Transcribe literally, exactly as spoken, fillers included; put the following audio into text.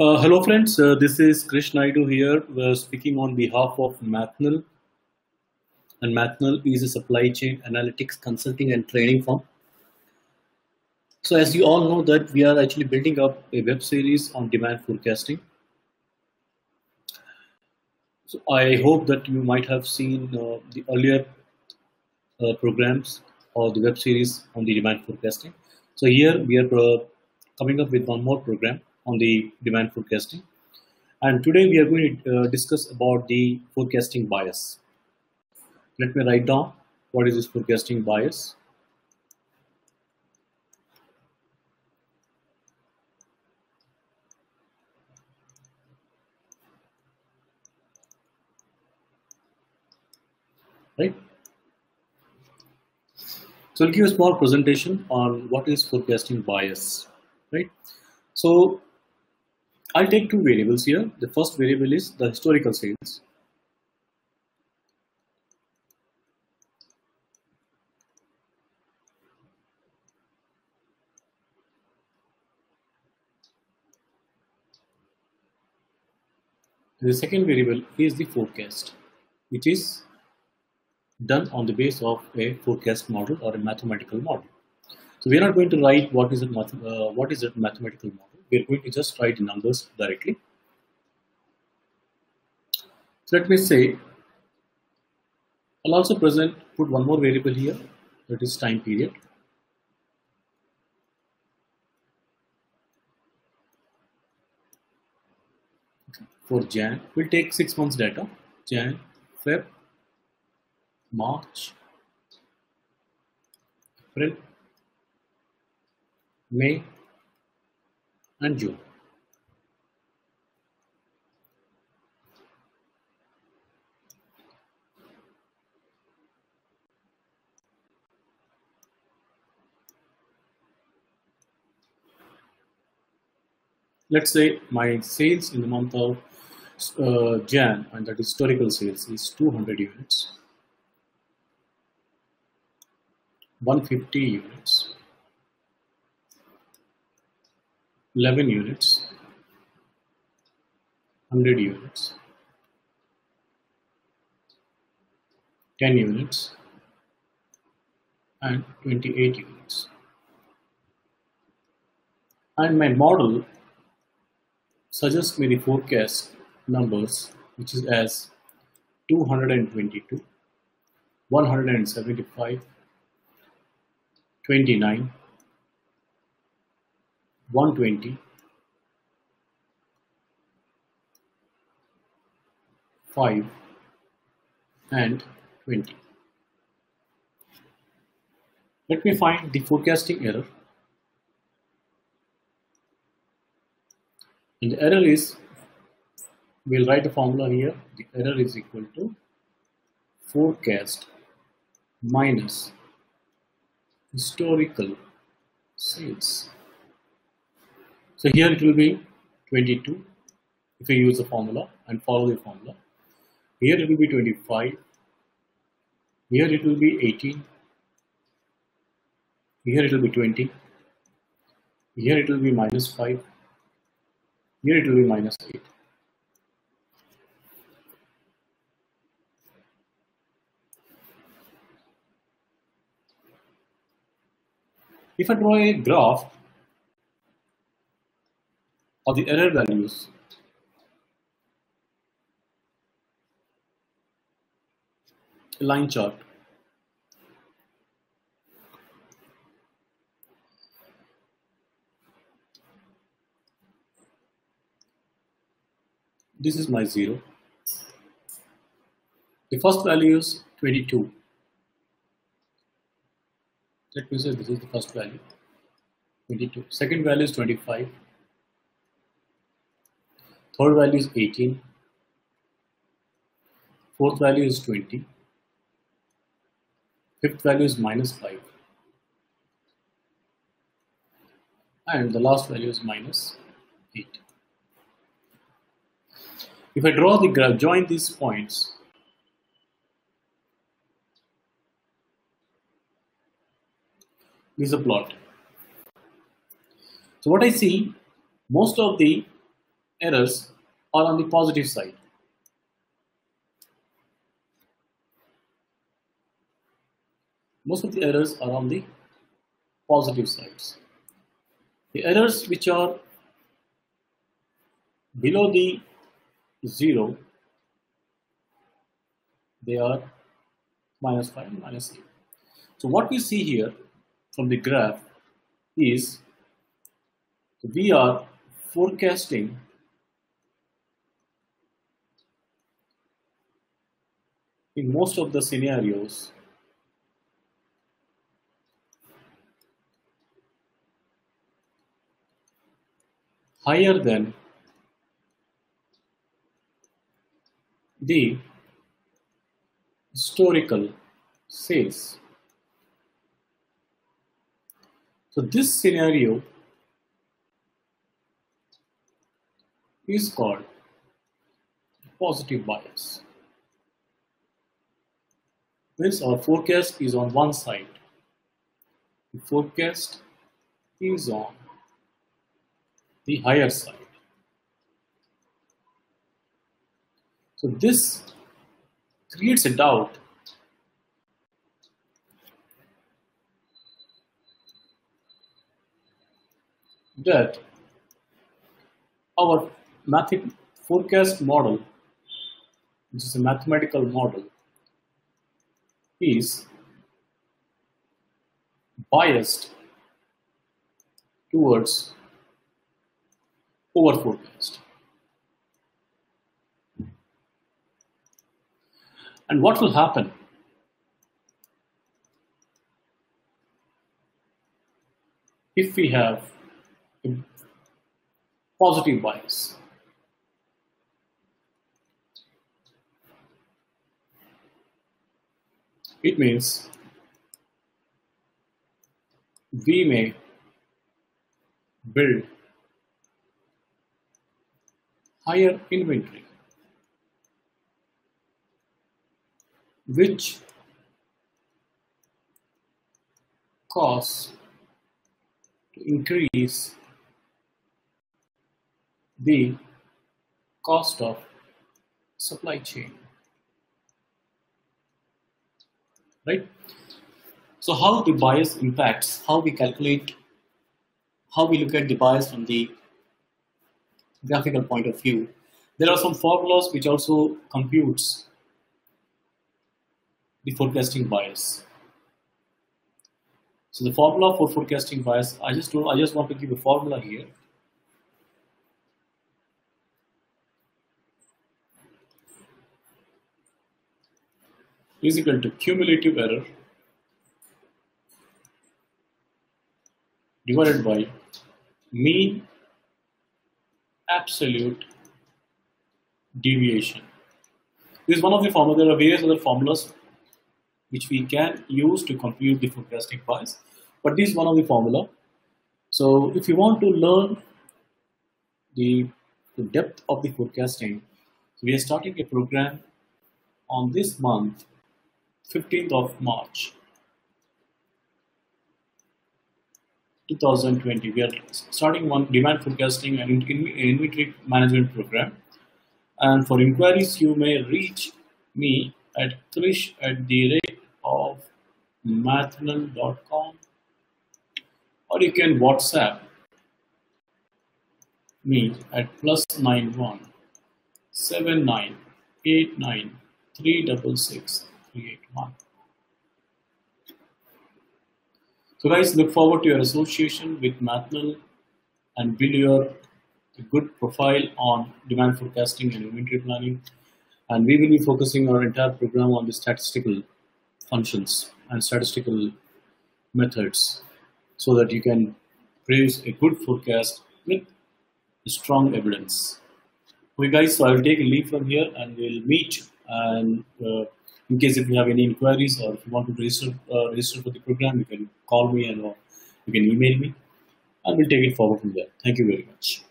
Uh, hello friends, uh, this is Krish Naidu here, uh, speaking on behalf of Mathnal. And Mathnal is a supply chain analytics consulting and training firm. So as you all know that we are actually building up a web series on demand forecasting. So I hope that you might have seen uh, the earlier uh, programs or the web series on the demand forecasting. So here we are uh, coming up with one more program on the demand forecasting, and today we are going to uh, discuss about the forecasting bias. Let me write down what is this forecasting bias. Right. So I'll give a small presentation on what is forecasting bias. Right. So I'll take two variables here. The first variable is the historical sales. The second variable is the forecast, which is done on the base of a forecast model or a mathematical model. So we are not going to write what is a math, uh, what is a mathematical model. We are going to just write the numbers directly. So let me say, I'll also present, put one more variable here, that is time period. Okay. For Jan, we'll take six months data, Jan, Feb, March, April, May, and June. Let's say my sales in the month of uh, Jan, and that historical sales is two hundred units, one hundred fifty units, eleven units, one hundred units, ten units, and twenty-eight units. And my model suggests me the forecast numbers, which is as two hundred twenty-two, one hundred seventy-five, twenty-nine, one hundred twenty, five, and twenty. Let me find the forecasting error. And the error is, we'll write the formula here. The error is equal to forecast minus historical sales. So here it will be twenty-two if we use the formula and follow the formula. Here it will be twenty-five. Here it will be eighteen. Here it will be twenty. Here it will be minus five. Here it will be minus eight. If I draw a graph of the error values, a line chart, this is my zero. The first value is twenty-two. Let me say this is the first value, twenty-two. Second value is twenty-five. Third value is eighteen, fourth value is twenty, fifth value is minus five, and the last value is minus eight. If I draw the graph, join these points, this is a plot. So what I see, most of the errors are on the positive side. Most of the errors are on the positive sides. The errors which are below the zero, they are minus five and minus eight. So what we see here from the graph is we are forecasting in most of the scenarios higher than the historical sales. So this scenario is called positive bias. Means our forecast is on one side. The forecast is on the higher side. So this creates a doubt that our math forecast model, which is a mathematical model, is biased towards over forecast. And what will happen if we have a positive bias? It means we may build higher inventory, which cause to increase the cost of supply chain, right? So how the bias impacts, how we calculate, how we look at the bias from the graphical point of view. There are some formulas which also computes the forecasting bias. So the formula for forecasting bias, I just don't, I just want to give a formula here. Is equal to cumulative error divided by mean absolute deviation. This is one of the formulas. There are various other formulas which we can use to compute the forecasting bias, but this is one of the formula. So if you want to learn the, the depth of the forecasting, so we are starting a program on this month, fifteenth of March two thousand twenty. We are starting one demand forecasting and inventory management program. And for inquiries, you may reach me at krish at mathnal dot com, or you can WhatsApp me at plus nine one seven nine eight nine three double six three eight one. So guys, look forward to your association with Mathnal and build your good profile on demand forecasting and inventory planning. And we will be focusing our entire program on the statistical functions and statistical methods so that you can produce a good forecast with strong evidence. Okay guys, so I will take a leave from here and we'll meet. And uh, in case if you have any inquiries or if you want to register, uh, register for the program, you can call me and or you can email me and we'll take it forward from there. Thank you very much.